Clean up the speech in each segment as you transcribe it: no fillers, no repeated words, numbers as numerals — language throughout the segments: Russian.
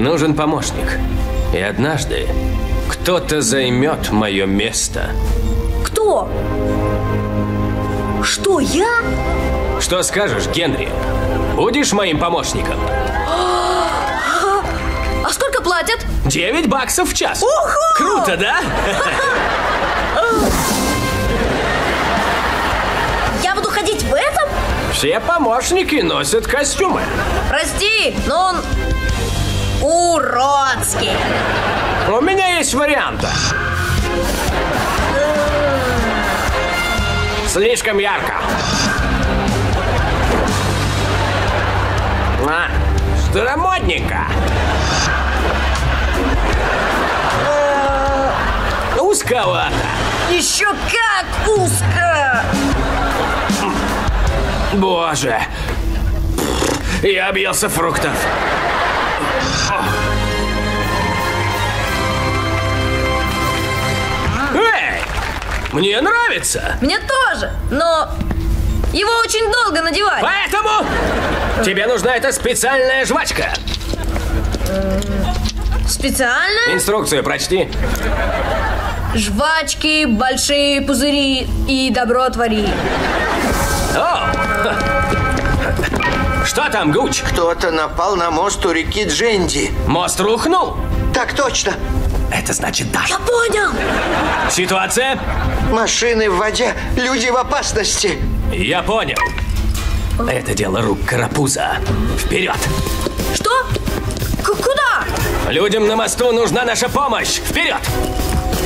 Нужен помощник. И однажды кто-то займет мое место. Кто? Что, я? Что скажешь, Генри? Будешь моим помощником? А сколько платят? 9 баксов в час. Уху! Круто, да? Я буду ходить в этом? Все помощники носят костюмы. Прости, но он уродский. У меня есть варианты. Слишком ярко. Старомодненько. Узковато. Еще как узко. Боже. Я объелся фруктов. Эй! Мне нравится. Мне тоже, но его очень долго надевать. Поэтому тебе нужна эта специальная жвачка. Специальная? Инструкцию прочти. Жвачки, большие пузыри и добро твори. О! Что там, Гуч? Кто-то напал на мост у реки Дженди. Мост рухнул? Так точно. Это значит да. Я понял. Ситуация? Машины в воде, люди в опасности. Я понял. Это дело рук карапуза. Вперед! Что? Куда? Людям на мосту нужна наша помощь. Вперед!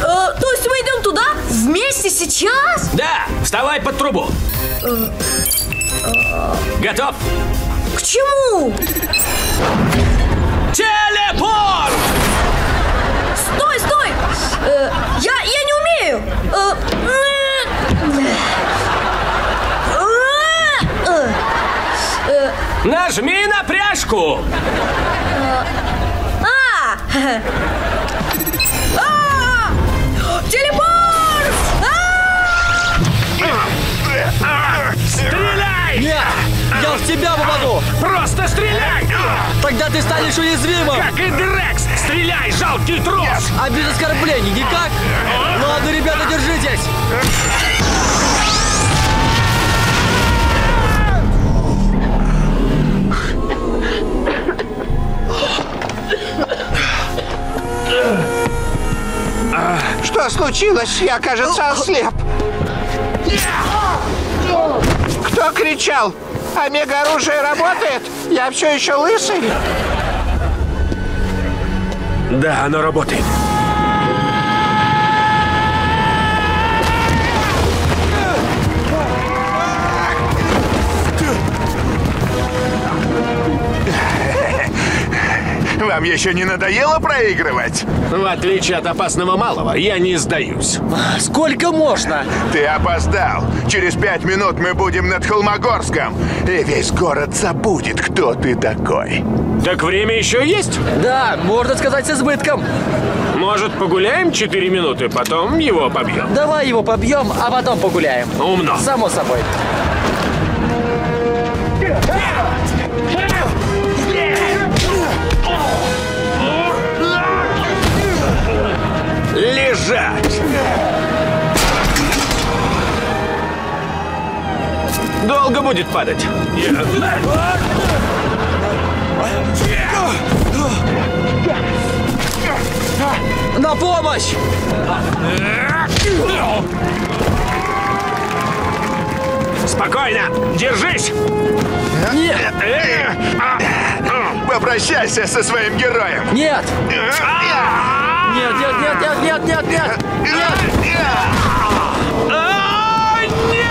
То есть мы идем туда? Вместе сейчас? Да! Вставай под трубу! Готов? К чему? Телепорт! Стой, стой! Я не умею! Нажми на пряжку! Телепорт! Стреляй! Нет! Я в тебя попаду! Просто стреляй! Тогда ты станешь уязвимым! Как и Дрекс! Стреляй, жалкий трус! А без оскорблений никак? Ну ладно, ребята, держитесь! Что случилось? Я, кажется, ослеп. Кто кричал? Омега-оружие работает? Я все еще лысый? Да, оно работает. Вам еще не надоело проигрывать? В отличие от опасного малого, я не сдаюсь. Сколько можно? Ты опоздал. Через 5 минут мы будем над Холмогорском. И весь город забудет, кто ты такой. Так время еще есть? Да, можно сказать, с избытком. Может, погуляем 4 минуты, потом его побьем? Давай его побьем, а потом погуляем. Умно. Само собой. Лежать! Долго будет падать. На помощь! Спокойно! Держись! Нет! Попрощайся со своим героем! Нет! Нет, нет, нет, нет, нет, нет, нет, нет! О, нет!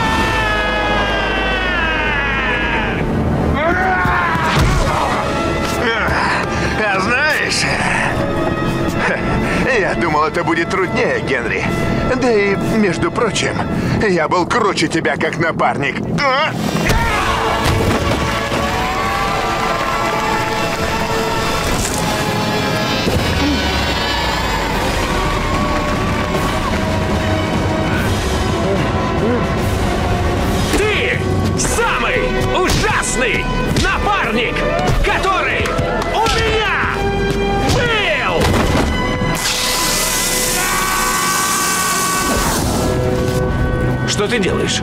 А знаешь, я думал, это будет труднее, Генри. Да и, между прочим, я был круче тебя как напарник. Ужасный напарник, который у меня! ты делаешь?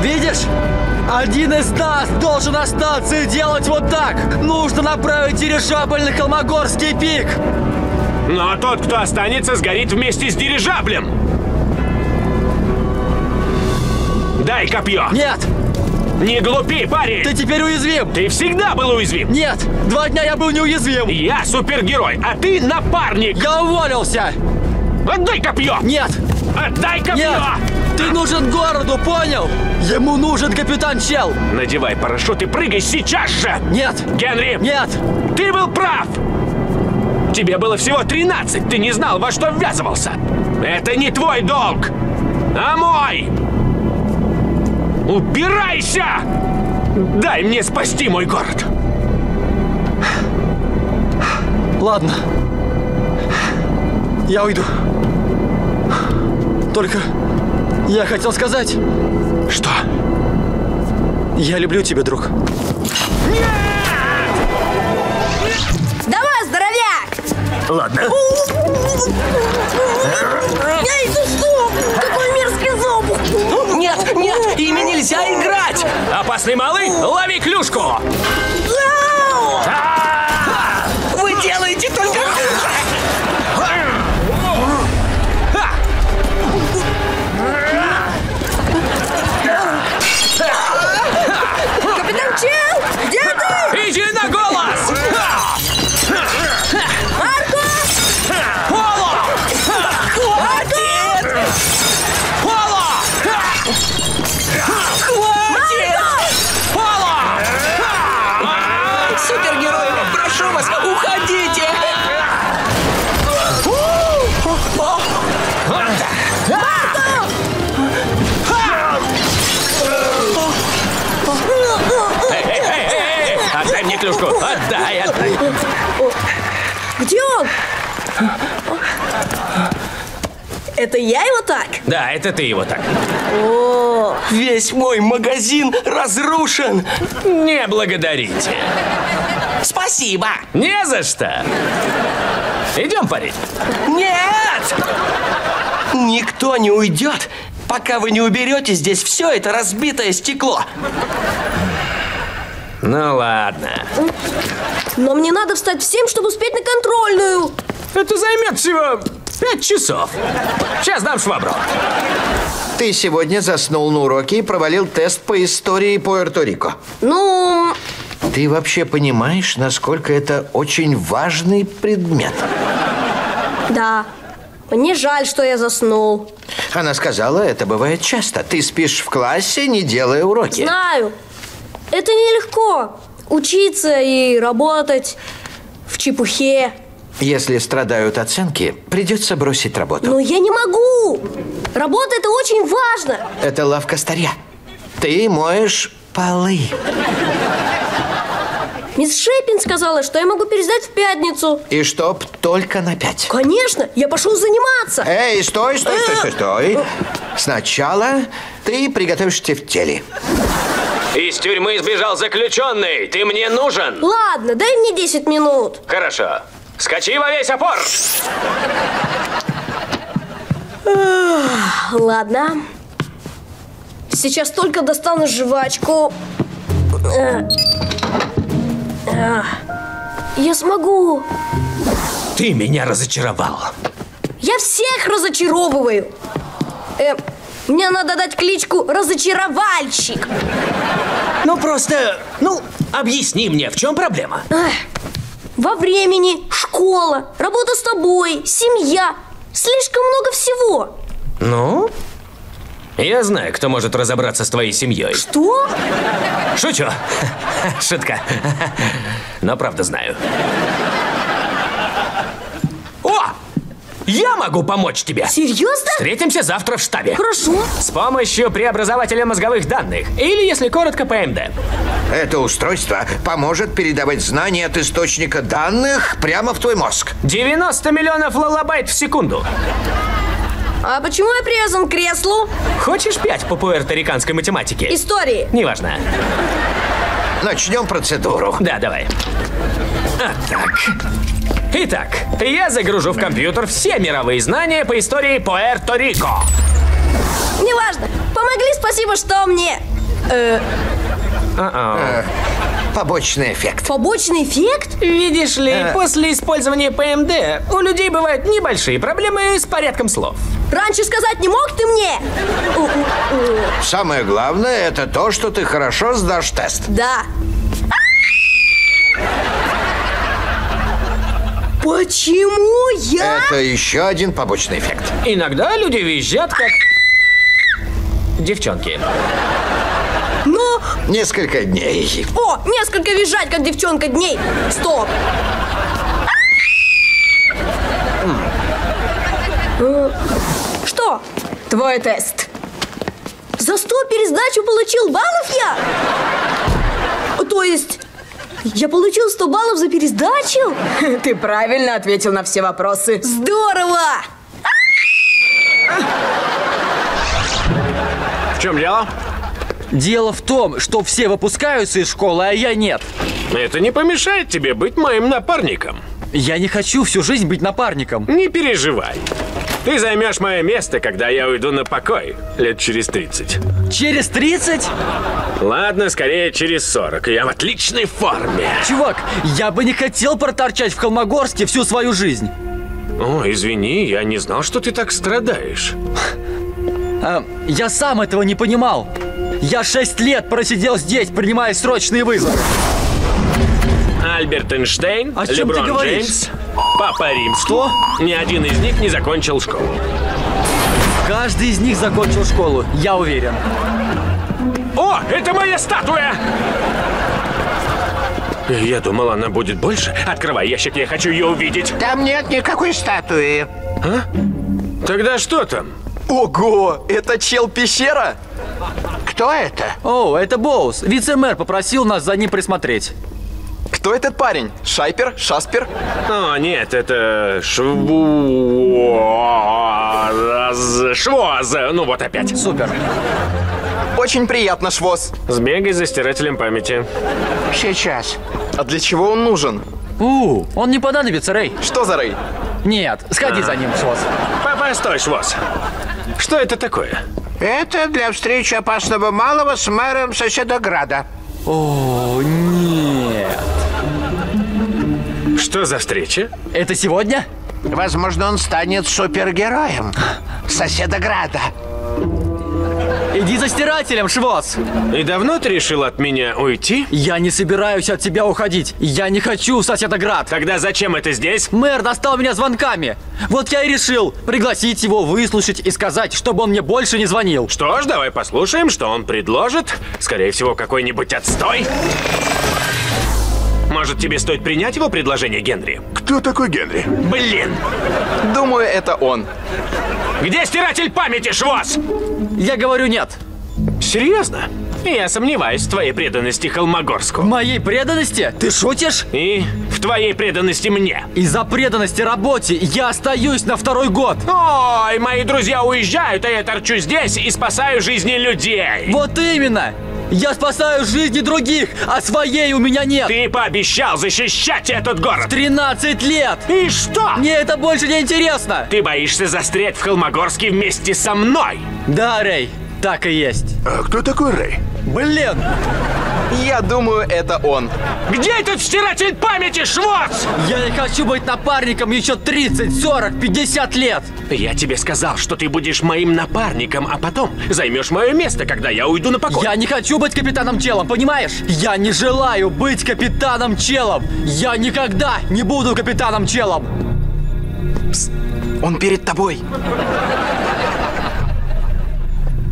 Видишь? Один из нас должен остаться и делать вот так! Нужно направить дирижабль на Холмогорский пик! Но тот, кто останется, сгорит вместе с дирижаблем! Дай копье! Нет! Не глупи, парень! Ты теперь уязвим! Ты всегда был уязвим! Нет! 2 дня я был неуязвим! Я супергерой, а ты напарник! Я уволился! Отдай копье! Нет! Отдай копье! Нет! Ты нужен городу, понял? Ему нужен капитан Чел! Надевай парашют и прыгай сейчас же! Нет! Генри! Нет! Ты был прав! Тебе было всего 13, ты не знал, во что ввязывался! Это не твой долг, а мой! Убирайся! Дай мне спасти мой город! Ладно. Я уйду. Только... я хотел сказать... Что? Я люблю тебя, друг. Нет! Давай, здоровяк! Ладно. Эй, ты что? Какой мерзкий запах! Нет, нет, ими нельзя играть! Опасный малый, лови клюшку! Вы делаете только... Отдай, отдай. Где он? Это я его так? Да, это ты его так. О, весь мой магазин разрушен. Не благодарите. Спасибо. Не за что. Идем, парень. Нет! Никто не уйдет, пока вы не уберете здесь все это разбитое стекло. Ну ладно. Но мне надо встать в 7, чтобы успеть на контрольную. Это займет всего 5 часов. Сейчас дам швабру. Ты сегодня заснул на уроке и провалил тест по истории Пуэрто-Рико. Ну... Ты вообще понимаешь, насколько это очень важный предмет? Да. Мне жаль, что я заснул. Она сказала, это бывает часто. Ты спишь в классе, не делая уроки. Знаю. Это нелегко. Учиться и работать в чепухе. Если страдают оценки, придется бросить работу. Но я не могу. Работа – это очень важно. Это лавка старья. Ты моешь полы. Мисс Шепин сказала, что я могу пересдать в пятницу. И чтоб только на 5. Конечно, я пошел заниматься. Эй, стой, стой, стой, стой, стой. Сначала ты приготовишь тефтели. Из тюрьмы сбежал заключенный. Ты мне нужен. Ладно, дай мне 10 минут. Хорошо. Скачи во весь опор. Ладно. Сейчас только достану жвачку. Я смогу. Ты меня разочаровал. Я всех разочаровываю. Мне надо дать кличку «Разочаровальщик». Ну, просто, ну, объясни мне, в чем проблема? Ах, во времени, школа, работа с тобой, семья. Слишком много всего. Ну? Я знаю, кто может разобраться с твоей семьей. Что? Шучу. Шутка. Но правда знаю. Я могу помочь тебе! Серьезно? Встретимся завтра в штабе. Хорошо. С помощью преобразователя мозговых данных. Или, если коротко, ПМД. Это устройство поможет передавать знания от источника данных прямо в твой мозг. 90 миллионов лалабайт в секунду. А почему я привязан к креслу? Хочешь 5 по пуэрториканской математике? Истории. Неважно. Начнем процедуру. Да, давай. А так... Итак, я загружу в компьютер все мировые знания по истории Пуэрто-Рико. Неважно. Помогли, спасибо, что мне... Побочный эффект. Побочный эффект? Видишь ли, после использования ПМД у людей бывают небольшие проблемы с порядком слов. Раньше сказать не мог ты мне? Самое главное, это то, что ты хорошо сдашь тест. Да. Почему я? Это еще один побочный эффект. Иногда люди визжат, как... девчонки. Но... несколько дней. О, несколько визжать, как девчонка дней. Стоп. Что? Твой тест. За 100 пересдачу получил баллов я? То есть... я получил 100 баллов за пересдачу? Ты правильно ответил на все вопросы. Здорово! В чем дело? Дело в том, что все выпускаются из школы, а я нет. Это не помешает тебе быть моим напарником. Я не хочу всю жизнь быть напарником. Не переживай. Ты займешь мое место, когда я уйду на покой. Лет через 30. Через 30? Ладно, скорее через 40. Я в отличной форме. Чувак, я бы не хотел проторчать в Холмогорске всю свою жизнь. О, извини, я не знал, что ты так страдаешь. Я сам этого не понимал. Я 6 лет просидел здесь, принимая срочные вызовы. Альберт Эйнштейн, о чем Леброн ты говоришь? Джеймс, Папа Римский. Что? Ни один из них не закончил школу. Каждый из них закончил школу, я уверен. О, это моя статуя! Я думал, она будет больше. Открывай ящик, я хочу ее увидеть. Там нет никакой статуи. А? Тогда что там? Ого, это чел-пещера? Кто это? О, это Боус. Вице-мэр попросил нас за ним присмотреть. Кто этот парень? Шайпер? Шаспер? О, нет, это... Швоз. Ну вот опять. Супер. Очень приятно, Швоз. Сбегай за стирателем памяти. Сейчас. А для чего он нужен? Он не понадобится, Рэй. Что за Рэй? Нет, сходи за ним, Швоз. Постой, Швоз. Что это такое? Это для встречи Опасного Малого с мэром Соседограда. О, нет. Что за встреча? Это сегодня? Возможно, он станет супергероем Соседограда. Иди за стирателем, Швоз. И давно ты решил от меня уйти? Я не собираюсь от тебя уходить. Я не хочу в Соседоград. Тогда зачем это здесь? Мэр достал меня звонками. Вот я и решил пригласить его, выслушать и сказать, чтобы он мне больше не звонил. Что ж, давай послушаем, что он предложит. Скорее всего, какой-нибудь отстой. Может, тебе стоит принять его предложение, Генри? Кто такой Генри? Блин. Думаю, это он. Где стиратель памяти, Швоз? Я говорю нет. Серьезно? Я сомневаюсь в твоей преданности Холмогорску. В моей преданности? Ты шутишь? И в твоей преданности мне. Из-за преданности работе я остаюсь на 2-й год. Ой, мои друзья уезжают, а я торчу здесь и спасаю жизни людей. Вот именно. Я спасаю жизни других, а своей у меня нет. Ты пообещал защищать этот город. 13 лет. И что? Мне это больше не интересно. Ты боишься застрять в Холмогорске вместе со мной. Да, Рэй, так и есть. А кто такой Рэй? Блин. Я думаю, это он. Где этот стиратель памяти, Швоз? Я не хочу быть напарником еще 30, 40, 50 лет. Я тебе сказал, что ты будешь моим напарником, а потом займешь мое место, когда я уйду на покой. Я не хочу быть Капитаном Челом, понимаешь? Я не желаю быть Капитаном Челом. Я никогда не буду Капитаном Челом. Пс, он перед тобой.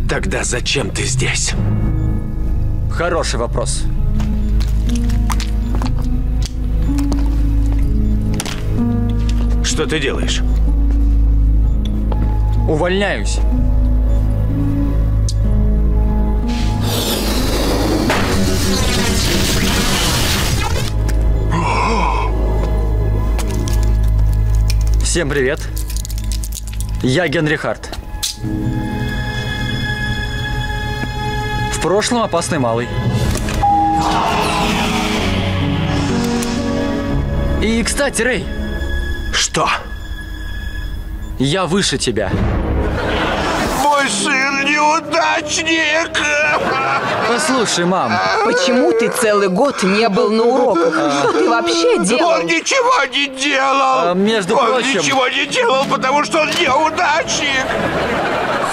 Тогда зачем ты здесь? Хороший вопрос. Что ты делаешь? Увольняюсь. Всем привет. Я Генри Харт. В прошлом Опасный Малый. И, кстати, Рэй, что? Я выше тебя. Мой сын неудачник! Послушай, мам. Почему ты целый год не был на уроках? Что ты вообще делал? Он ничего не делал! Между прочим... Он ничего не делал, потому что он неудачник!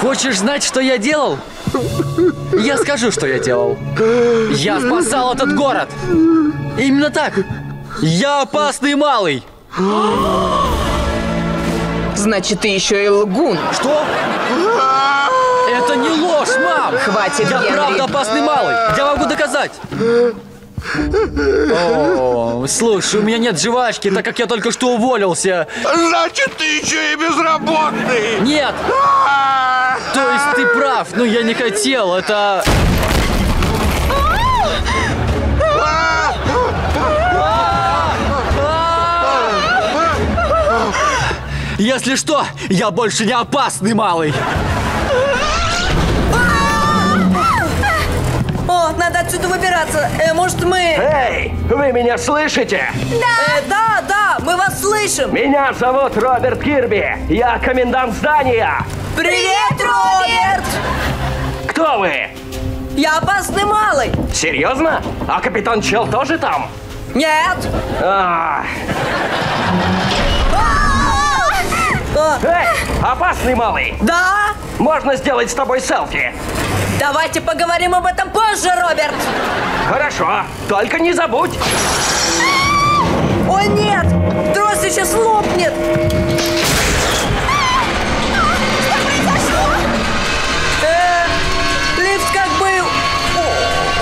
Хочешь знать, что я делал? Я скажу, что я делал. Я спасал этот город. Именно так. Я опасный малый. Значит, ты еще и лгун. Что? Это не ложь, мам. Хватит, Генри. Я правда опасный малый. Я могу доказать. О, слушай, у меня нет жвачки, так как я только что уволился. Значит, ты еще и безработный. Нет. То есть ты прав, но я не хотел, это... Если что, я больше не опасный малый. О, надо отсюда выбираться. Может, мы... Эй, вы меня слышите? Да. Да, мы вас слышим. Меня зовут Роберт Кирби. Я комендант здания. Привет, Роберт! Кто вы? Я опасный малый. Серьезно? А капитан Чел тоже там? Нет. Эй, опасный малый! Да? Можно сделать с тобой селфи? Давайте поговорим об этом позже, Роберт! Хорошо, только не забудь! О нет! Трос сейчас лопнет! Что произошло? Лифт как бы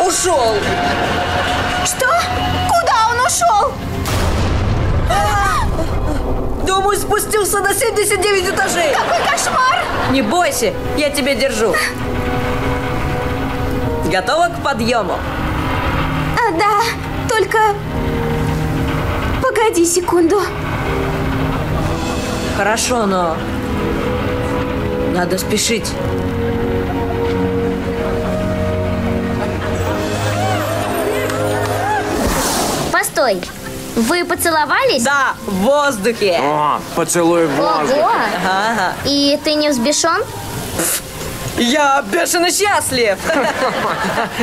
ушел! Что? Куда он ушел? Думаю, спустился на 79 этажей. Какой кошмар! Не бойся, я тебя держу. Готова к подъему? Да, только... Погоди секунду. Хорошо, но... Надо спешить. Постой. Вы поцеловались? Да, в воздухе. О, поцелуй в воздухе. Ого. Ага. И ты не взбешен? Я бешено счастлив.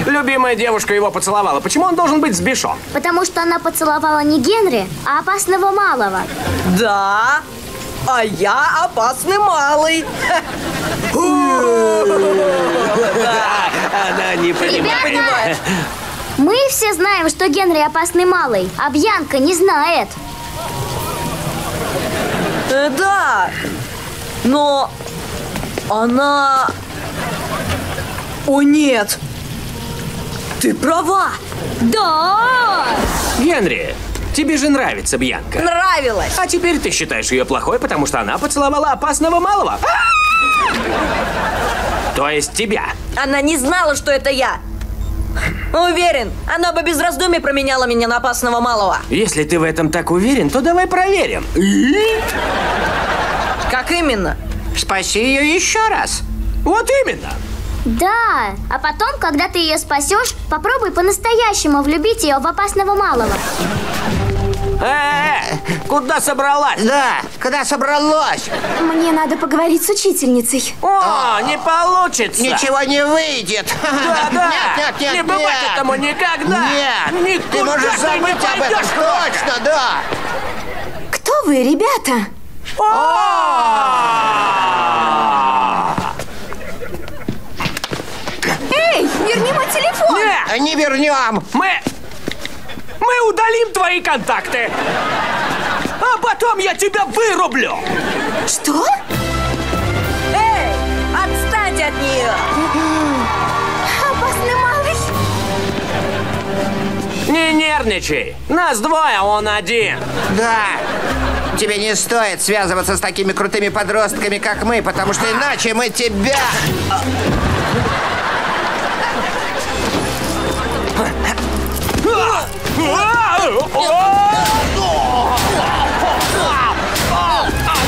Любимая девушка его поцеловала. Почему он должен быть взбешен? Потому что она поцеловала не Генри, а опасного малого. Да, а я опасный малый. Она не понимает. Мы все знаем, что Генри опасный малый, а Бьянка не знает. Да, но она... О, нет! Ты права! Да! Генри, тебе же нравится Бьянка. Нравилась! А теперь ты считаешь ее плохой, потому что она поцеловала опасного малого? То есть тебя. Она не знала, что это я. Уверен, она бы без раздумий променяла меня на опасного малого. Если ты в этом так уверен, то давай проверим. Как именно? Спаси ее еще раз. Вот именно. Да, а потом, когда ты ее спасешь, попробуй по-настоящему влюбить ее в опасного малого. Куда собралась? Да, куда собралась? Мне надо поговорить с учительницей. О, не получится. Ничего не выйдет. Да. Нет. Не бывает этому никогда. Нет. Ты можешь забыть об этом. Точно, да. Кто вы, ребята? Эй, верни мой телефон. Нет, не вернем. Мы удалим твои контакты, а потом я тебя вырублю. Что? Эй, отстань от нее. Опасный малыш. Не нервничай. Нас двое, он один. Да. Тебе не стоит связываться с такими крутыми подростками, как мы, потому что иначе мы тебя...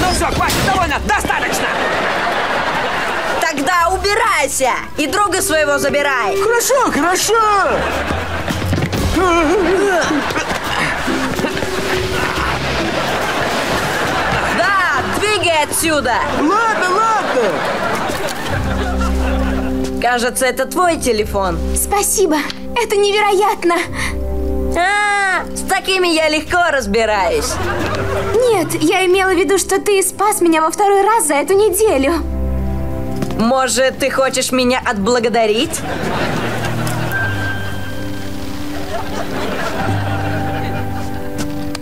Ну все, хватит, довольно, достаточно. Тогда убирайся и друга своего забирай. Хорошо. отсюда! Ладно, ладно! Кажется, это твой телефон. Спасибо, это невероятно! С такими я легко разбираюсь. Нет, я имела в виду, что ты спас меня во второй раз за эту неделю. Может, ты хочешь меня отблагодарить?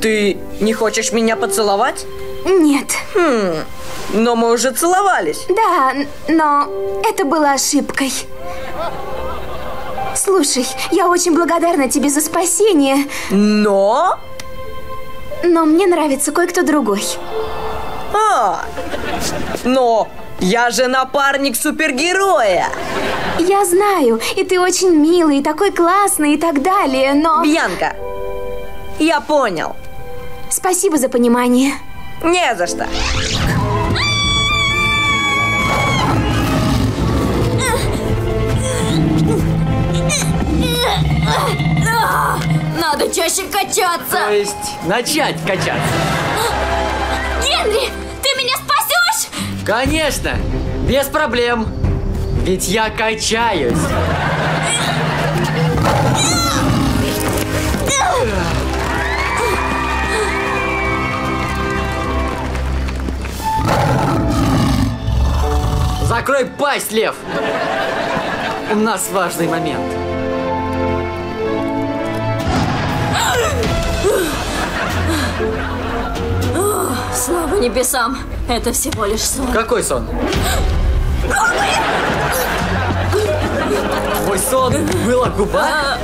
Ты не хочешь меня поцеловать? Нет. Но мы уже целовались. Да, но это была ошибкой. Слушай, я очень благодарна тебе за спасение. Но? Но мне нравится кое-кто другой. Но я же напарник супергероя. Я знаю, и ты очень милый, и такой классный, и так далее, но... Бьянка, я понял. Спасибо за понимание. Не за что. Надо чаще качаться. То есть начать качаться. Генри, ты меня спасешь? Конечно, без проблем. Ведь я качаюсь. Закрой пасть, лев. У нас важный момент. Слава небесам, это всего лишь сон. Какой сон? Мой сон был о губах?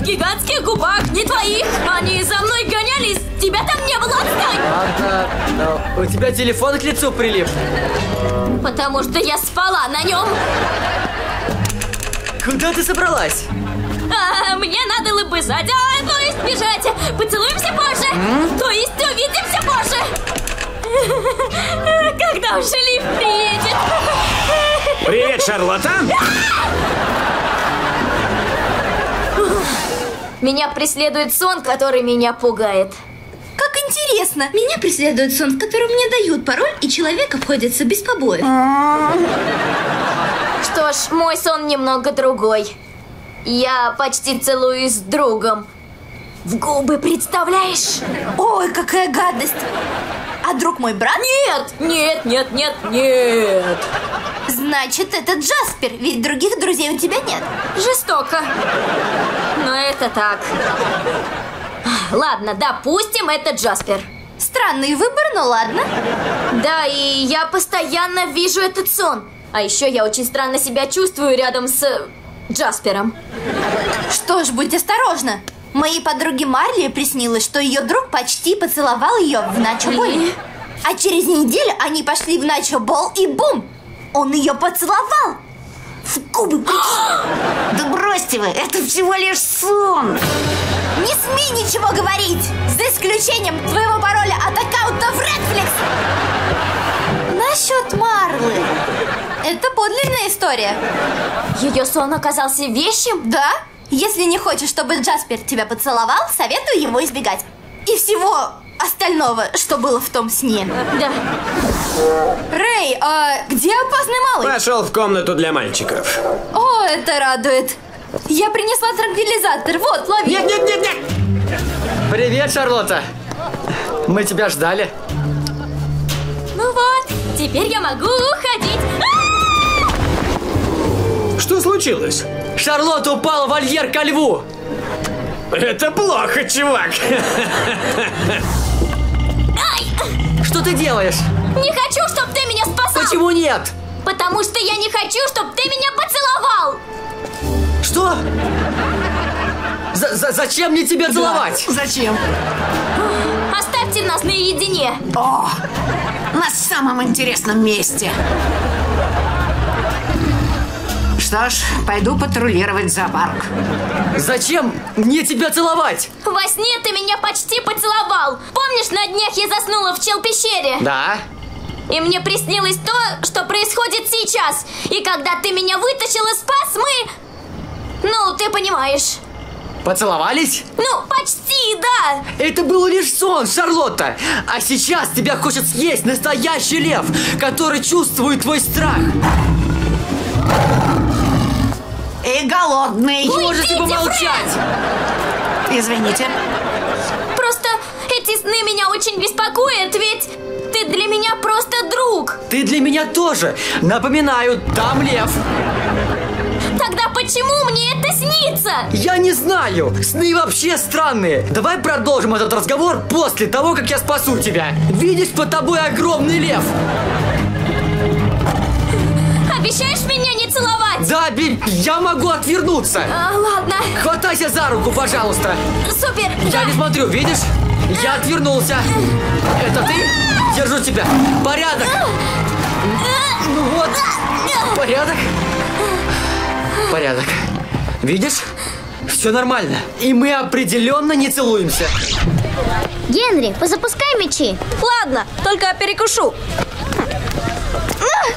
Гигантских губах, не твоих. Они за мной гонялись, тебя там не было, отстань. Ладно, но у тебя телефон к лицу прилип. Потому что я спала на нем. Куда ты собралась? Мне надо лобызать, то есть бежать. Поцелуемся позже, то есть увидимся позже. Когда уж Лив приедет? Привет, шарлатан! Меня преследует сон, который меня пугает. Как интересно! Меня преследует сон, в котором мне дают пароль, и человек обходится без побоев. Что ж, мой сон немного другой. Я почти целуюсь с другом. В губы, представляешь? Ой, какая гадость! А друг мой брат? Нет, нет, нет, нет, нет. Значит, это Джаспер, ведь других друзей у тебя нет. Жестоко. Но это так. Ладно, допустим, это Джаспер. Странный выбор, но ладно. Да, и я постоянно вижу этот сон. А еще я очень странно себя чувствую рядом с Джаспером. Что ж, будь осторожна. Моей подруге Марли приснилось, что ее друг почти поцеловал ее в начо-боле. А через неделю они пошли в начо-бол и бум! Он ее поцеловал! В губы! Да бросьте вы, это всего лишь сон! Не смей ничего говорить! За исключением твоего пароля от аккаунта в Netflix! Насчет Марлы. Это подлинная история. Ее сон оказался вещим? Да. Если не хочешь, чтобы Джаспер тебя поцеловал, советую его избегать. И всего остального, что было в том сне. Да. Рэй, а где опасный малый? Пошел в комнату для мальчиков. О, это радует. Я принесла транквилизатор. Вот, лови. Нет, нет, нет, нет. Привет, Шарлотта. Мы тебя ждали. Ну вот, теперь я могу уходить. Что случилось? Шарлотта упала в вольер ко льву. Это плохо, чувак. Ай! Что ты делаешь? Не хочу, чтобы ты меня спасал. Почему нет? Потому что я не хочу, чтобы ты меня поцеловал. Что? Зачем мне тебя целовать? Да, зачем? Оставьте нас наедине. О, на самом интересном месте. Что ж, пойду патрулировать зоопарк. Зачем мне тебя целовать? Во сне ты меня почти поцеловал. Помнишь, на днях я заснула в Чел-пещере? Да. И мне приснилось то, что происходит сейчас. И когда ты меня вытащил и спас, мы... Ну, ты понимаешь. Поцеловались? Ну, почти. еда! Это был лишь сон, Шарлотта! А сейчас тебя хочет съесть настоящий лев, который чувствует твой страх! И голодный! Уйдите, можете помолчать! Фред! Извините. Просто эти сны меня очень беспокоят, ведь ты для меня просто друг! Ты для меня тоже! Напоминаю, там лев! Тогда почему мне это снится? Я не знаю. Сны вообще странные. Давай продолжим этот разговор после того, как я спасу тебя. Видишь, под тобой огромный лев. Обещаешь меня не целовать? Да, Биль, я могу отвернуться. Ладно. Хватайся за руку, пожалуйста. Супер. Я не смотрю, видишь? Я отвернулся. Это ты? Держу тебя. Порядок. Ну вот. Порядок. Порядок. Видишь? Все нормально. И мы определенно не целуемся. Генри, позапускай мячи. Ладно, только я перекушу.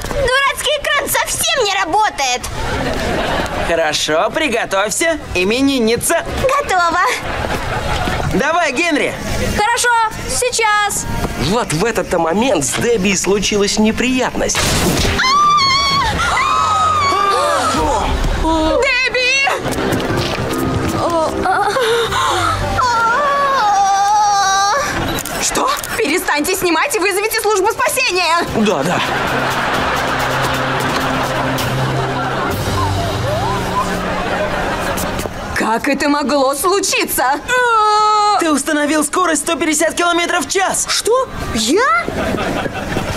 Дурацкий экран совсем не работает. Хорошо, приготовься. Именинница. Готова. Давай, Генри. Хорошо, сейчас. Вот в этот-то момент с Дебби случилась неприятность. Что? Перестаньте снимать и вызовите службу спасения! Да. Как это могло случиться? Ты установил скорость 150 километров в час! Что? Я?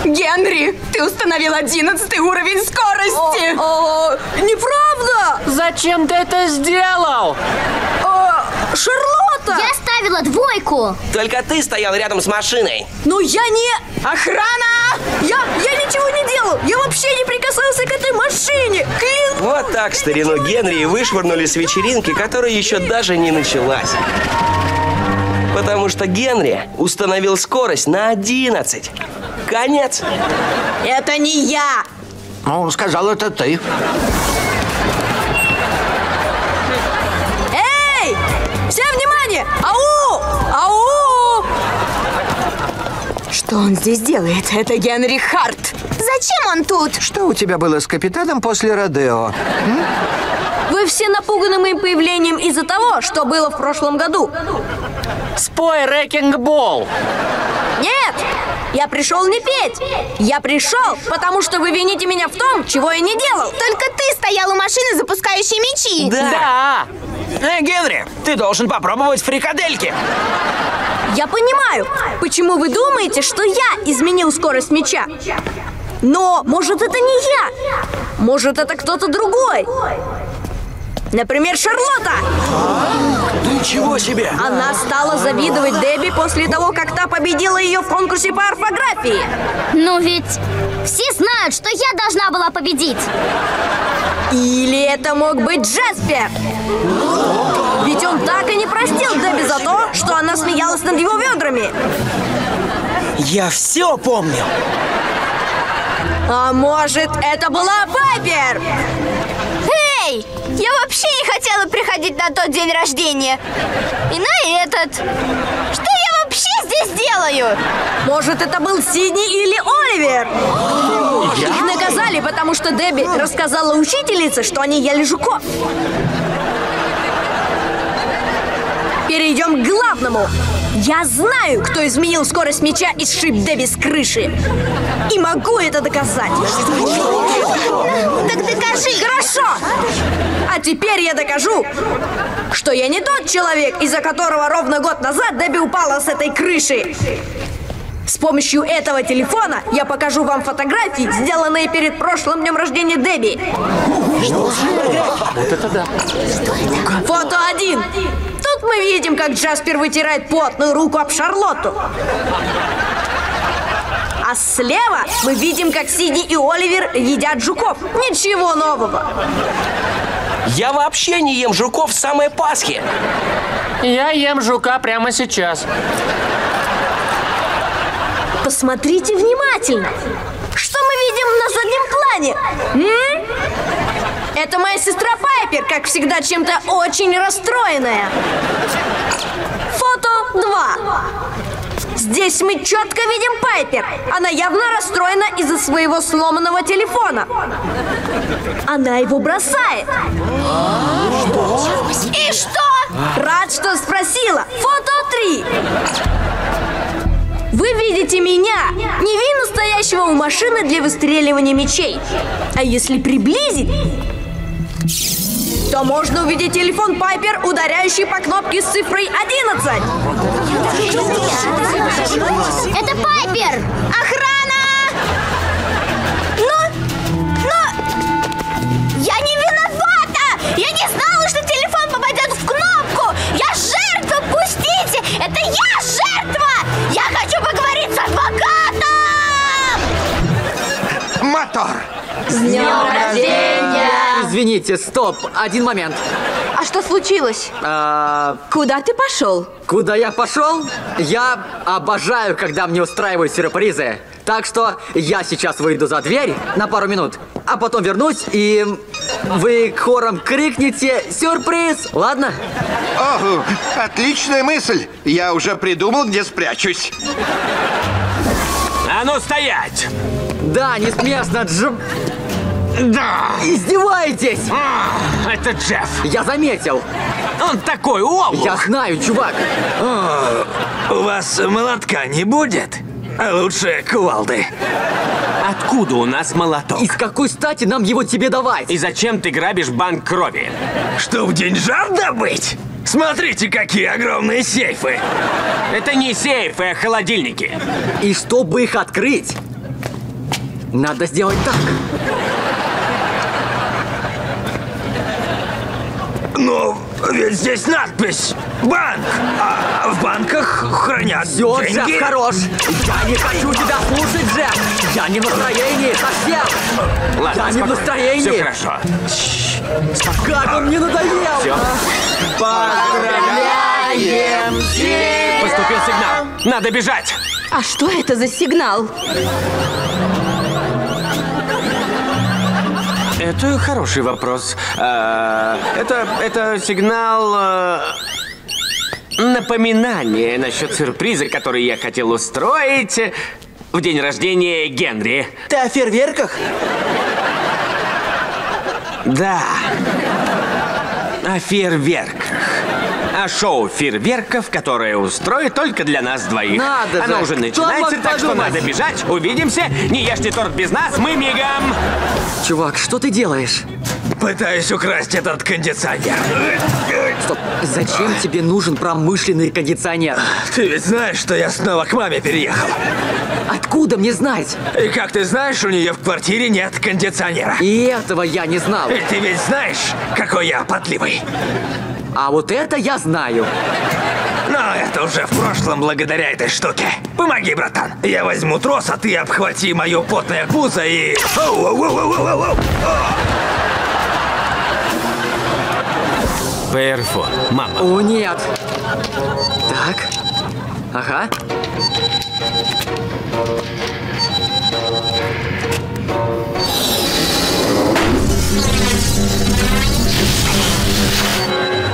Генри, ты установил 11-й уровень скорости! Неправда! Зачем ты это сделал? Шарлотта! Я ставила 2. Только ты стоял рядом с машиной. Но я не... Охрана! Я ничего не делал! Я вообще не прикасался к этой машине! Клин! Вот так старину Генри вышвырнули с вечеринки, которая еще даже не началась. Потому что Генри установил скорость на 11. Конец. Это не я. Он сказал, это ты. Эй! Все внимание! Ау! Ау! Что он здесь делает? Это Генри Харт. Зачем он тут? Что у тебя было с капитаном после Родео? Вы все напуганы моим появлением из-за того, что было в прошлом году. Спой рэкинг-бол. Нет! Я пришел не петь. Я пришел, потому что вы вините меня в том, чего я не делал. Только ты стоял у машины, запускающей мячи. Да. Генри, ты должен попробовать фрикадельки. Я понимаю, почему вы думаете, что я изменил скорость мяча. Но, может, это не я. Может, это кто-то другой. Например, Шарлотта. Ничего себе! Она стала завидовать Дебби после того, как та победила ее в конкурсе по орфографии. Ну ведь все знают, что я должна была победить. Или это мог быть Джеспер. Ведь он так и не простил Дебби за то, что она смеялась над его ведрами. Я все помню. А может, это была Пайпер? Эй! Я вообще не хотела приходить на тот день рождения. И на этот. Что я вообще здесь делаю? Может, это был Сидни или Оливер? Их наказали, потому что Дебби рассказала учительнице, что они ели жуков. Перейдем к главному. Я знаю, кто изменил скорость мяча и сшиб Дебби с крыши. И могу это доказать. Так докажи. Хорошо. А теперь я докажу, что я не тот человек, из-за которого ровно год назад Дебби упала с этой крыши. С помощью этого телефона я покажу вам фотографии, сделанные перед прошлым днем рождения Дебби. Что? Вот это да. Фото 1. Тут мы видим, как Джаспер вытирает потную руку об Шарлотту. А слева мы видим, как Сидни и Оливер едят жуков. Ничего нового. Я вообще не ем жуков с самой Пасхи. Я ем жука прямо сейчас. Посмотрите внимательно. Что мы видим на заднем плане? Это моя сестра Пайпер, как всегда, чем-то очень расстроенная. Фото Здесь мы четко видим Пайпер. Она явно расстроена из-за своего сломанного телефона. Она его бросает. И что? Рад, что спросила. Фото 3. Вы видите меня, невинно стоящего у машины для выстреливания мечей. А если приблизить, то можно увидеть телефон Пайпер, ударяющий по кнопке с цифрой 11. Это Пайпер! Охрана! Но... Я не виновата! Я не знала, что телефон попадет в кнопку! Я жертва! Пустите! Это я жертва! Я хочу поговорить с адвокатом! Мотор! С днем рождения! Извините, стоп, один момент. А что случилось? Куда ты пошел? Куда я пошел? Я обожаю, когда мне устраивают сюрпризы. Так что я сейчас выйду за дверь на пару минут, а потом вернусь, и вы хором крикните «Сюрприз!», ладно? О, отличная мысль! Я уже придумал, где спрячусь. А ну стоять! Да, не смешно, Джефф. Да. Издеваетесь? Это Джефф. Я заметил. Он такой олух. Я знаю, чувак. О, у вас молотка не будет? Лучше кувалды. Откуда у нас молоток? И с какой стати нам его тебе давать? И зачем ты грабишь банк крови? Чтоб деньжат добыть? Смотрите, какие огромные сейфы. Это не сейфы, а холодильники. И чтобы их открыть, надо сделать так. Но ведь здесь надпись «Банк», а в банках хранят все, деньги. Джефф, хорош. Я не хочу тебя слушать, Джефф. Я не в настроении совсем. Ладно, я не в настроении. Все хорошо. Как он мне надоел. Все. Поздравляем тебя. Поступил сигнал. Надо бежать. А что это за сигнал? Это хороший вопрос. Это сигнал напоминания насчет сюрприза, который я хотел устроить в день рождения Генри. Ты о фейерверках? Да. О фейерверках. О шоу фейерверков, которое устроит только для нас двоих. Надо, оно уже начинается, так что надо бежать. Увидимся. Не ешьте торт без нас, мы мигом. Чувак, что ты делаешь? Пытаюсь украсть этот кондиционер. Стоп, зачем тебе нужен промышленный кондиционер? Ты ведь знаешь, что я снова к маме переехал. Откуда мне знать? И как ты знаешь, у нее в квартире нет кондиционера. И этого я не знал. И ты ведь знаешь, какой я потливый. А вот это я знаю. Но это уже в прошлом благодаря этой штуке. Помоги, братан. Я возьму трос, а ты обхвати мое потное пузо и... Перфон, мама. О, нет. Так. Ага.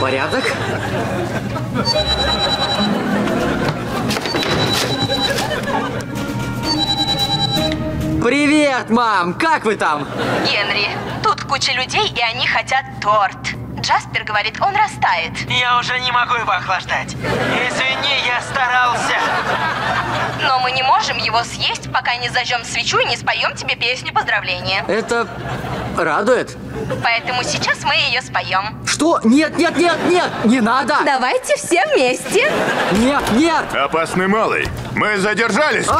Порядок. Привет, мам! Как вы там? Генри, тут куча людей, и они хотят торт. Джаспер говорит, он растает. Я уже не могу его охлаждать. Извини, я старался. Но мы не можем его съесть, пока не зажжем свечу и не споем тебе песню поздравления. Это... радует. Поэтому сейчас мы ее споем. Что? Нет, нет, нет, нет! Не надо! Давайте все вместе! Нет, нет! Опасный малый! Мы задержались! С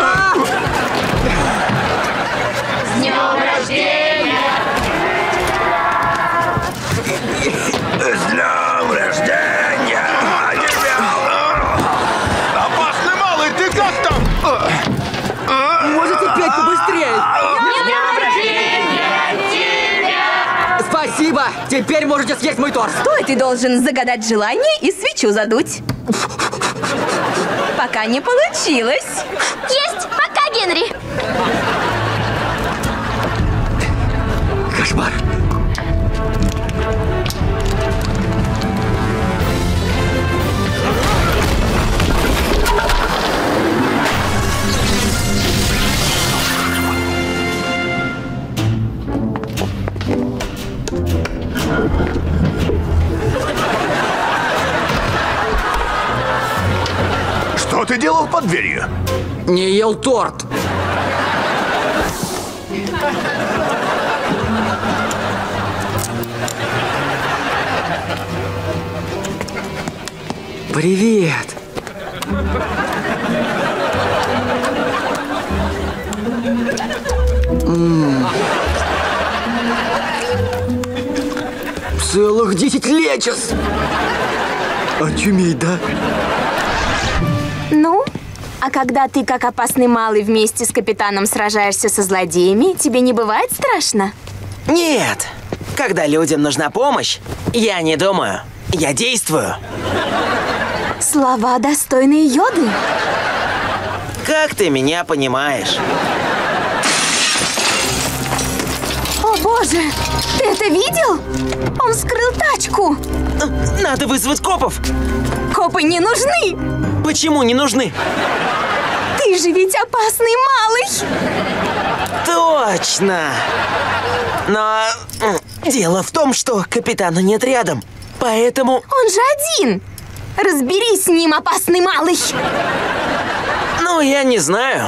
днем рождения! С днем рождения! Опасный малый, ты как там? Можете петь побыстрее? Спасибо! Теперь можете съесть мой торт. Стой, ты должен загадать желание и свечу задуть. Пока не получилось. Есть! Пока, Генри! Кошмар. Что ты делал под дверью? Не ел торт. Привет. Целых 10 лечес. Очуметь, да? Ну, а когда ты, как опасный малый, вместе с капитаном сражаешься со злодеями, тебе не бывает страшно? Нет. Когда людям нужна помощь, я не думаю, я действую. Слова, достойные йоды. Как ты меня понимаешь? О, боже! Ты это видел? Он вскрыл тачку! Надо вызвать копов! Копы не нужны! Почему не нужны? Ты же ведь опасный малый! Точно! Но дело в том, что капитана нет рядом, поэтому... Он же один! Разберись с ним, опасный малый! Ну, я не знаю.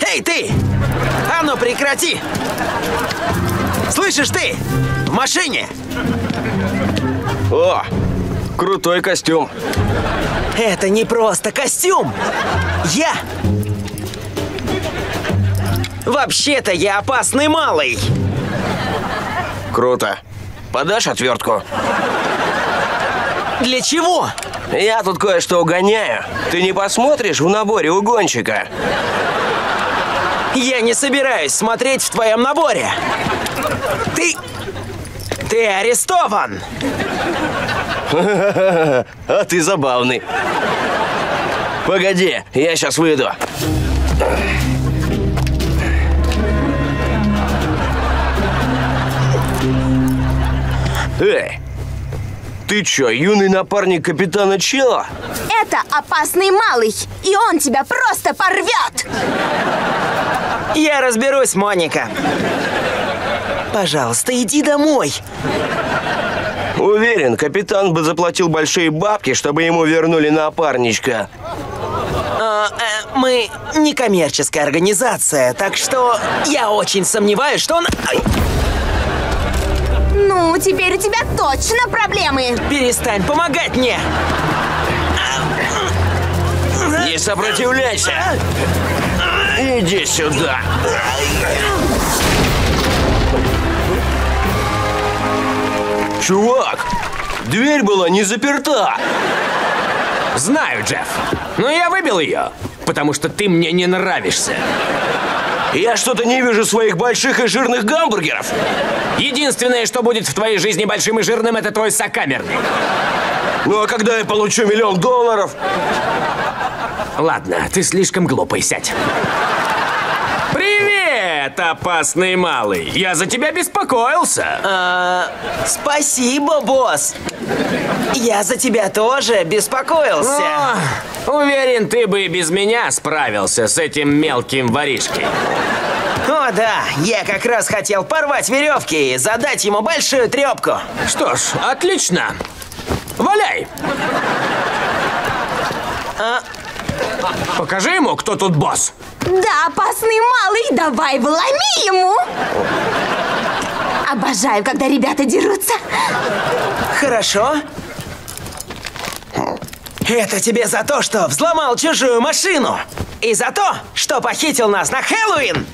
Эй, ты! А ну, прекрати! Слышишь, ты? В машине! О, крутой костюм! Это не просто костюм! Я... Вообще-то я опасный малый! Круто! Подашь отвертку? Для чего? Я тут кое-что угоняю. Ты не посмотришь в наборе угонщика? Я не собираюсь смотреть в твоем наборе. Ты арестован. А ты забавный. Погоди, я сейчас выйду. Эй, ты чё, юный напарник капитана Чела? Это опасный малый, и он тебя просто порвет! Я разберусь, Моника. Пожалуйста, иди домой. Уверен, капитан бы заплатил большие бабки, чтобы ему вернули напарничка. Мы не коммерческая организация, так что я очень сомневаюсь, что он... Ну, теперь у тебя точно проблемы. Перестань помогать мне. Не сопротивляйся. Иди сюда. Чувак, дверь была не заперта. Знаю, Джефф, но я выбил ее, потому что ты мне не нравишься. Я что-то не вижу своих больших и жирных гамбургеров. Единственное, что будет в твоей жизни большим и жирным, это твой сокамерный. Ну а когда я получу $1 000 000? Ладно, ты слишком глупый, сядь. Привет, опасный малый. Я за тебя беспокоился. Спасибо, босс. Я за тебя тоже беспокоился. Уверен, ты бы и без меня справился с этим мелким воришкой. О, да, я как раз хотел порвать веревки и задать ему большую трепку. Что ж, отлично. Валяй. Покажи ему, кто тут босс. Да, опасный малый, давай вломи ему. Обожаю, когда ребята дерутся. Хорошо. Это тебе за то, что взломал чужую машину. И за то, что похитил нас на Хэллоуин.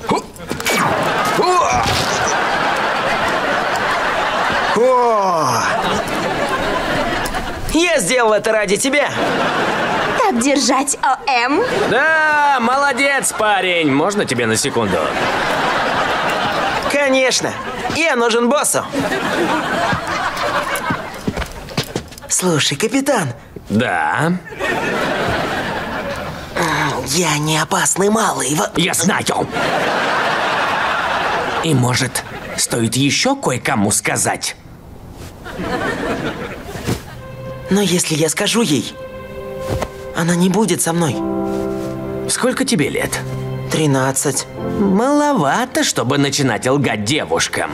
Я сделал это ради тебя. Так держать, ОМ. Да, молодец, парень. Можно тебе на секунду? Конечно. Я нужен боссу. Слушай, капитан. Да? Я не опасный малый. Я знаю. И, может, стоит еще кое-кому сказать? Но если я скажу ей, она не будет со мной. Сколько тебе лет? 13. Маловато, чтобы начинать лгать девушкам.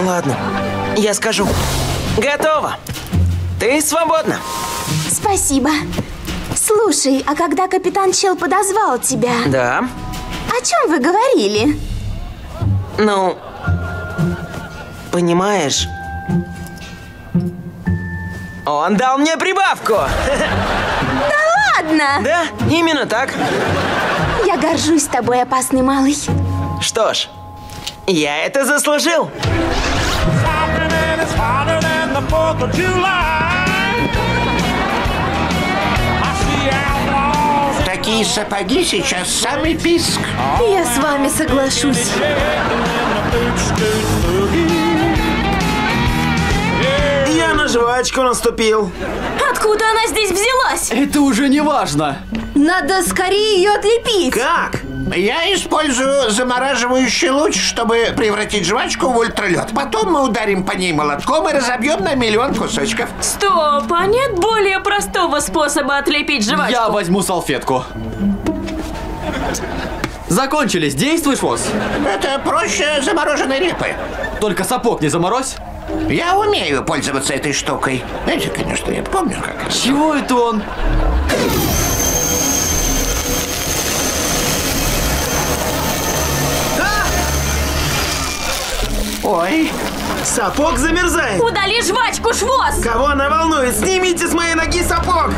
Ладно, я скажу. Готово. Ты свободна. Спасибо. Слушай, а когда капитан Чел подозвал тебя… Да. О чем вы говорили? Ну, понимаешь, он дал мне прибавку. Да ладно? Да, именно так. Я горжусь тобой, опасный малый. Что ж, я это заслужил. Такие сапоги сейчас самый писк. Я с вами соглашусь. Я на жвачку наступил. Откуда она здесь взялась? Это уже не важно. Надо скорее ее отлепить. Как? Я использую замораживающий луч, чтобы превратить жвачку в ультралед. Потом мы ударим по ней молотком и разобьем на миллион кусочков. Стоп, а нет более простого способа отлепить жвачку? Я возьму салфетку. Закончились. Действуй, Швоз. Это проще замороженной репы. Только сапог не заморозь. Я умею пользоваться этой штукой. Знаете, конечно, я помню, как... Чего это он? Ой, сапог замерзает. Удали жвачку, Швоз! Кого она волнует? Снимите с моей ноги сапог!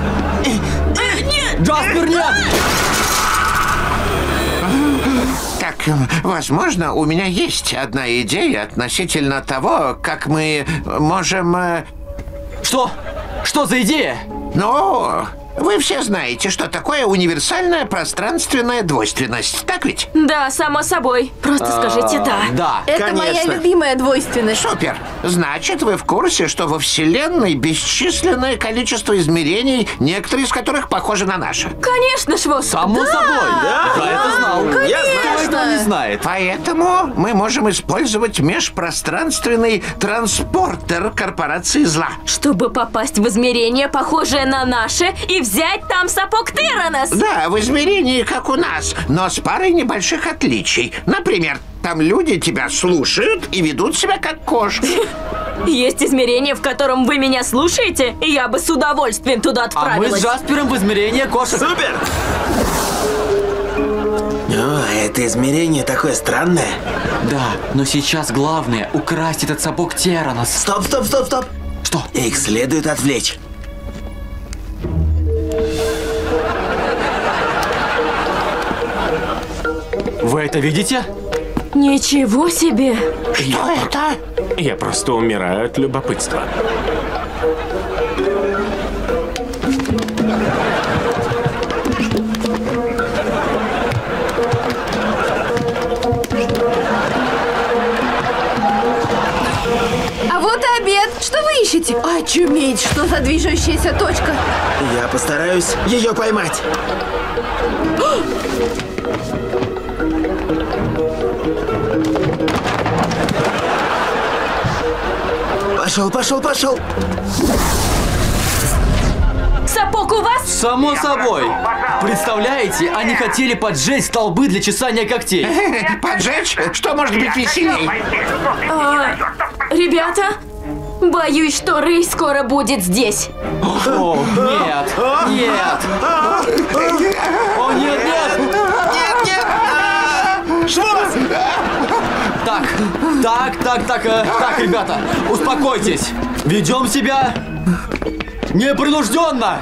Нет! Джаспер, нет! Так, возможно, у меня есть одна идея относительно того, как мы можем... Что? Что за идея? Ну... Вы все знаете, что такое универсальная пространственная двойственность, так ведь? Да, само собой. Просто скажите «да». Да, это конечно. Моя любимая двойственность. Супер! Значит, вы в курсе, что во Вселенной бесчисленное количество измерений, некоторые из которых похожи на наши? Конечно, Швоз. Само собой, да? Я это знал. Я знаю, что он не знает. Поэтому мы можем использовать межпространственный транспортер корпорации зла. Чтобы попасть в измерение, похожее на наши, и взять там сапог Тиранос. Да, в измерении, как у нас, но с парой небольших отличий. Например, там люди тебя слушают и ведут себя как кошки. Есть измерение, в котором вы меня слушаете, и я бы с удовольствием туда отправилась. А мы с Джаспером в измерение кошек. Супер! О, это измерение такое странное. Да, но сейчас главное украсть этот сапог Тиранос. Стоп, стоп, стоп, стоп. Что? Их следует отвлечь. Вы это видите? Ничего себе! Что это? Я просто умираю от любопытства. А вот и обед. Что вы ищете? Очуметь, что за движущаяся точка? Я постараюсь ее поймать. Пошел, пошел, пошел. Сапог у вас? Само собой. Представляете, они хотели поджечь столбы для чесания когтей. Поджечь? Что может быть веселее? Ребята, боюсь, что Рэй скоро будет здесь. О, нет, нет. О, нет, нет. Нет, нет. Швоз! Так, ребята, успокойтесь. Ведем себя непринужденно.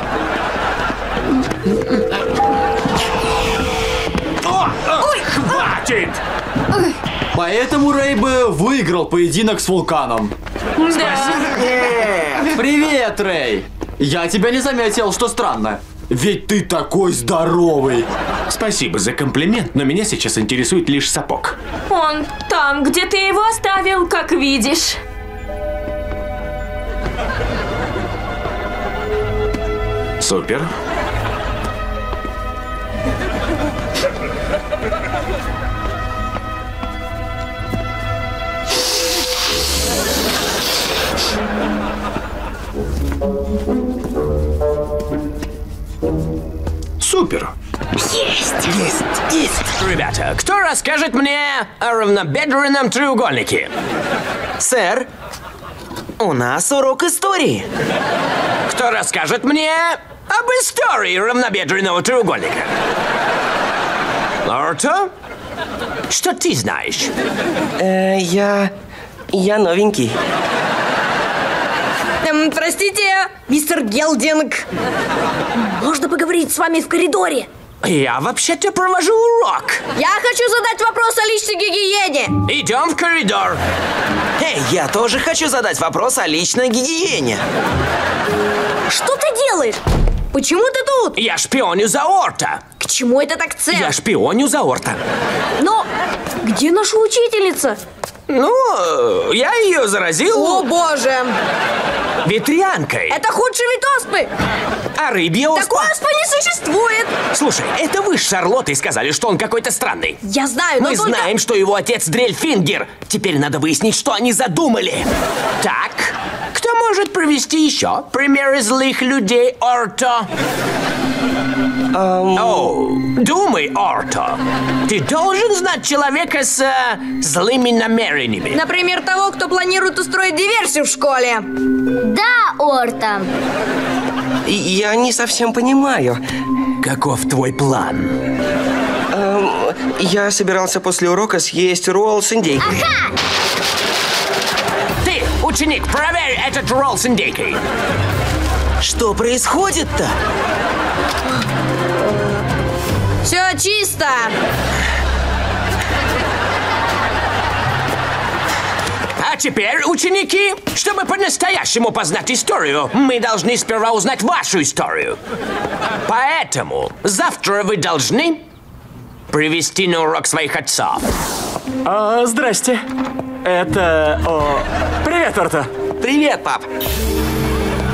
Ой, хватит! Поэтому Рэй бы выиграл поединок с вулканом. Да. Привет, Рэй. Я тебя не заметил, что странно. Ведь ты такой здоровый. Спасибо за комплимент, но меня сейчас интересует лишь сапог. Он там, где ты его оставил, как видишь. Супер. Супер. Есть! Есть! Есть! Ребята, кто расскажет мне о равнобедренном треугольнике? Сэр, У нас урок истории. Кто расскажет мне об истории равнобедренного треугольника? Лорто, что ты знаешь? Я новенький. Простите, мистер Гелдинг. Можно поговорить с вами в коридоре? Я вообще-то провожу урок. Я хочу задать вопрос о личной гигиене. Идем в коридор. Эй, я тоже хочу задать вопрос о личной гигиене. Что ты делаешь? Почему ты тут? Я шпионю за Орта. К чему этот акцент? Я шпионю за Орта. Но где наша учительница? Ну, я ее заразил. О, боже. Ветрянкой. Это худший вид оспы. А рыбья оспа? Такой оспы не существует. Слушай, это вы с Шарлоттой сказали, что он какой-то странный. Я знаю, но мы только... знаем, что его отец Дрель-Фингер. Теперь надо выяснить, что они задумали. Так, кто может провести еще примеры злых людей Орто? Думай, Орто. Ты должен знать человека с злыми намерениями. Например, того, кто планирует устроить диверсию в школе. Да, Орто. Я не совсем понимаю. Каков твой план? Я собирался после урока съесть ролл с индейкой. Ага! Ты, ученик, проверь этот ролл с индейкой. Что происходит-то? Все чисто. А теперь, ученики, чтобы по-настоящему познать историю, мы должны сперва узнать вашу историю. Поэтому завтра вы должны привести на урок своих отцов. Здрасте. Это... Привет, Орто. Привет, пап.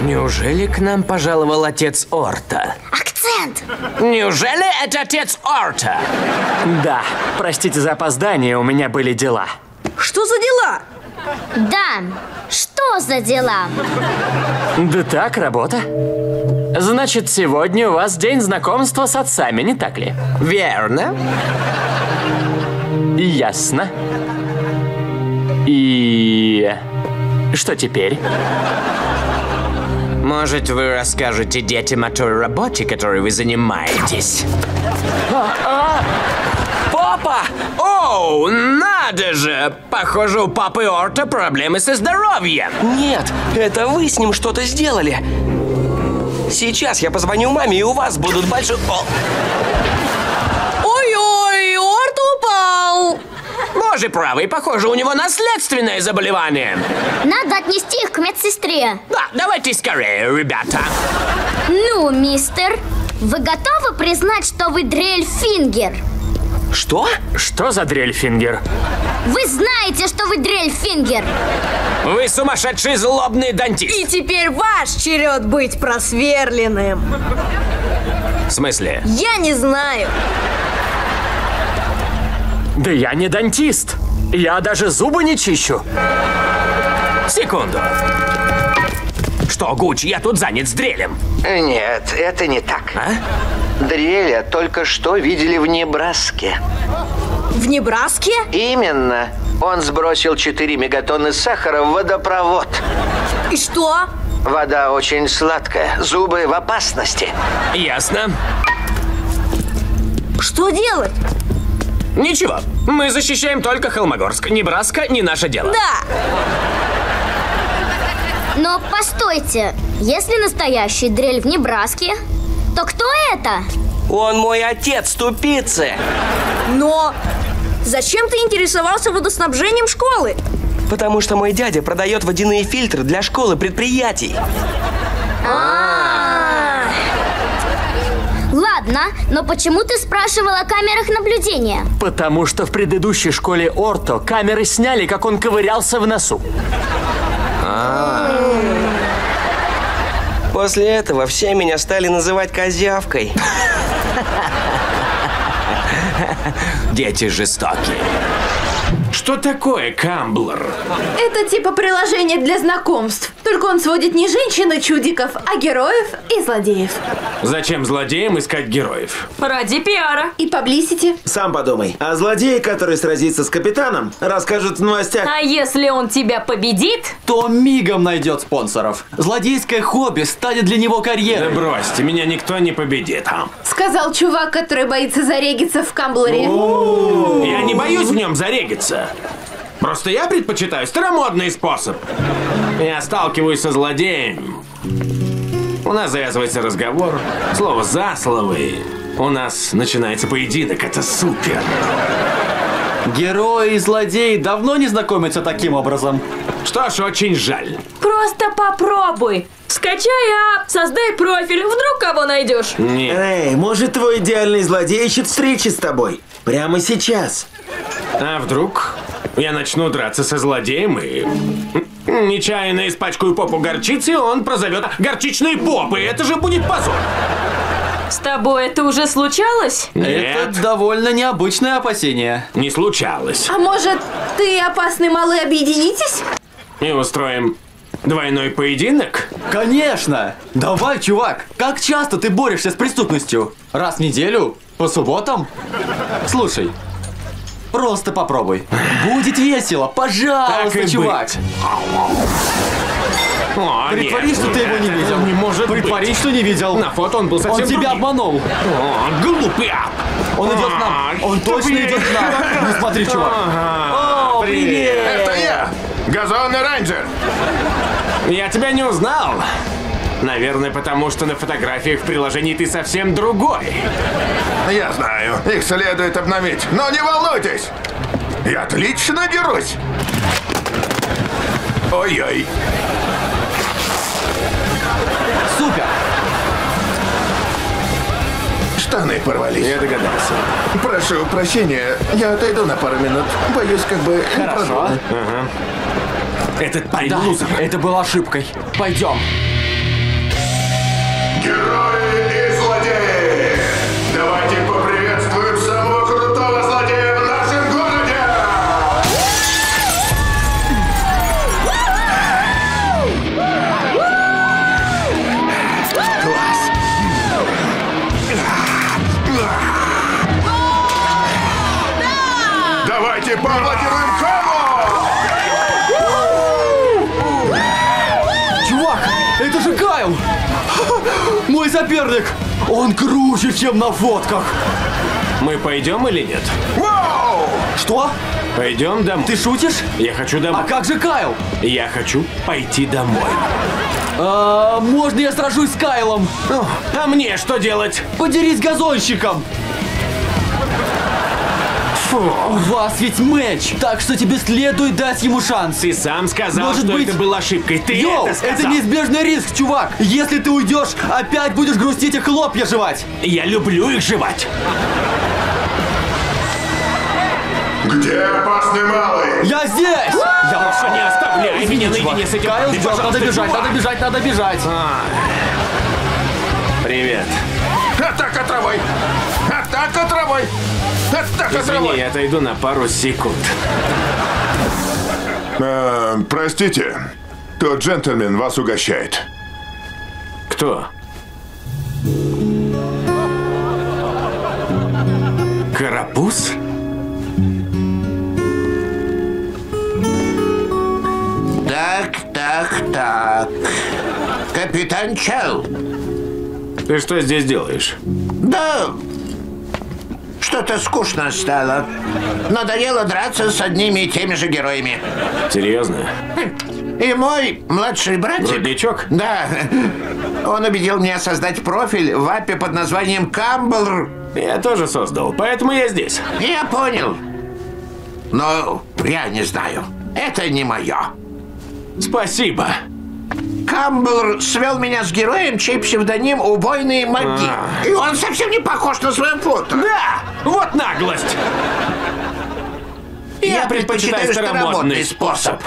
Неужели к нам пожаловал отец Орто? Акцент! Неужели это отец Орто? Да, простите за опоздание, у меня были дела. Что за дела? Да, что за дела? Да так, работа. Значит, сегодня у вас день знакомства с отцами, не так ли? Верно. Ясно. И... что теперь? Может, вы расскажете детям о той работе, которой вы занимаетесь? Папа! Оу, надо же! Похоже, у папы Орто проблемы со здоровьем. Нет, это вы с ним что-то сделали. Сейчас я позвоню маме, и у вас будут большие... Ой-ой, Орто упал! Боже правый, похоже, у него наследственное заболевание. Надо отнести их к медсестре. Да, давайте скорее, ребята. Ну, мистер, вы готовы признать, что вы Дрель-Фингер? Что? Что за Дрель-Фингер? Вы знаете, что вы Дрель-Фингер. Вы сумасшедший злобный дантист. И теперь ваш черед быть просверленным. В смысле? Я не знаю. Да я не дантист. Я даже зубы не чищу. Секунду. Что, Гуч, я тут занят с дрелем. Нет, это не так. А? Дреля только что видели в Небраске. В Небраске? Именно. Он сбросил 4 мегатонны сахара в водопровод. И что? Вода очень сладкая. Зубы в опасности. Ясно. Что делать? Ничего, мы защищаем только Холмогорск. Небраска не наше дело. Да! Но постойте, если настоящий Дрель в Небраске, то кто это? Он мой отец, тупицы! Но зачем ты интересовался водоснабжением школы? Потому что мой дядя продает водяные фильтры для школы предприятий. Ладно, но почему ты спрашивал о камерах наблюдения? Потому что в предыдущей школе Орто камеры сняли, как он ковырялся в носу. После этого все меня стали называть козявкой. Дети жестокие. Что такое Камблер? Это типа приложение для знакомств. Только он сводит не женщин и чудиков, а героев и злодеев. Зачем злодеям искать героев? Ради пиара. И паблисити. Сам подумай. А злодей, который сразится с капитаном, расскажет в новостях. А если он тебя победит, то мигом найдет спонсоров. Злодейское хобби станет для него карьерой. Да бросьте, меня никто не победит. Сказал чувак, который боится зарегиться в Камблере. Я не боюсь в нем зарегиться. Просто я предпочитаю старомодный способ. Я сталкиваюсь со злодеем. У нас завязывается разговор. Слово за слово. У нас начинается поединок. Это супер. Герои и злодеи давно не знакомятся таким образом. Что ж, очень жаль. Просто попробуй. Скачай ап, создай профиль, вдруг кого найдешь. Нет. Эй, может, твой идеальный злодей ищет встречи с тобой? Прямо сейчас. А вдруг я начну драться со злодеем и нечаянно испачкаю попу горчицы, он прозовет горчичные попы. Это же будет позор. С тобой это уже случалось? Нет. Это довольно необычное опасение. Не случалось. А может, ты и опасный малый объединитесь? И устроим двойной поединок? Конечно! Давай, чувак! Как часто ты борешься с преступностью? Раз в неделю? По субботам? Слушай, просто попробуй. Будет весело, пожалуйста, чувак! Притворись, что ты его не видел. Не может быть. Притворись, что не видел. На фото он был совсем другим. Он тебя обманул. О, глупый ап. Он идет к нам. Он точно идет к нам. Ну смотри, чувак. О, привет. Это я, Газон Рейнджер. Я тебя не узнал. Наверное, потому что на фотографиях в приложении ты совсем другой. Я знаю. Их следует обновить. Но не волнуйтесь. Я отлично дерусь. Ой-ой. Супер! Штаны порвались. Я догадался. Прошу прощения, я отойду на пару минут. Боюсь, как бы... Хорошо. Ага. Этот парень лузер. Это была ошибкой. Пойдем. Герои и злодеи! Давайте поприветствуем самого крутого злодея в нашем городе! Класс! Давайте поаплодируем Кому! Чувак, это же Кайл! Мой соперник! Он круче, чем на фотках! Мы пойдем или нет? Вау! Что? Пойдем домой. Ты шутишь? Я хочу домой. А как же Кайл? Я хочу пойти домой. Можно я сражусь с Кайлом? А мне что делать? Подерись с газонщиком! Фу. У вас ведь меч, так что тебе следует дать ему шанс. Ты сам сказал, может быть, это была ошибкой. Ты это неизбежный риск, чувак. Если ты уйдешь, опять будешь грустить и хлопья жевать. Я люблю их жевать. Где опасный малый? Я здесь! Я вас не оставляю. Извини, наедине с этим. Кайл, надо бежать, надо бежать, надо бежать. Привет. Атака травой! Атака травой! Извини, я отойду на пару секунд. Простите, тот джентльмен вас угощает. Кто? Карапуз? Так. Капитан Чел. Ты что здесь делаешь? Да... Что-то скучно стало. Надоело драться с одними и теми же героями. Серьезно? И мой младший братик... Родничок? Да. Он убедил меня создать профиль в аппе под названием Камблер. Я тоже создал, поэтому я здесь. Я понял. Но я не знаю. Это не мое. Спасибо. Камблер свел меня с героем, чей псевдоним «Убойные маги». И он совсем не похож на свое фото. Да, вот наглость. Я предпочитаю старомодный способ.